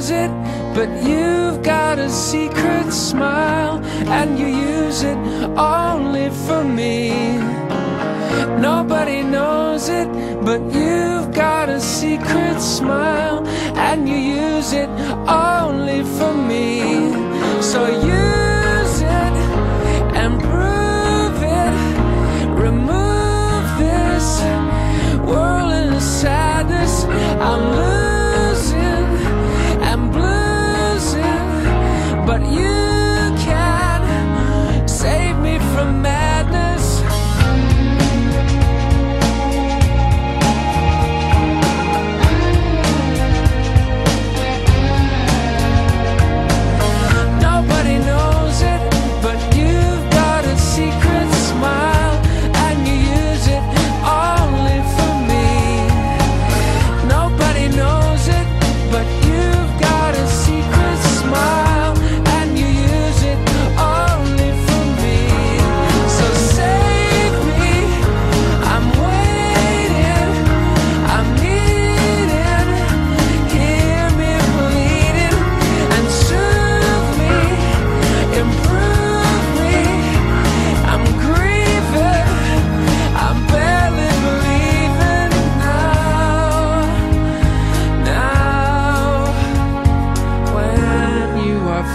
knows it, but you've got a secret smile, and you use it only for me. Nobody knows it, but you've got a secret smile, and you use it only for me. So use it and prove it. Remove this whirling of sadness. I'm losing and bluesing, but you can save me from madness.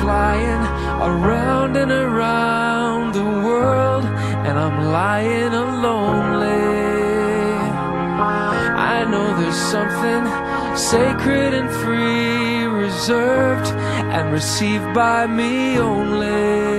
Flying around and around the world, and I'm lying lonely. I know there's something sacred and free, reserved and received by me only.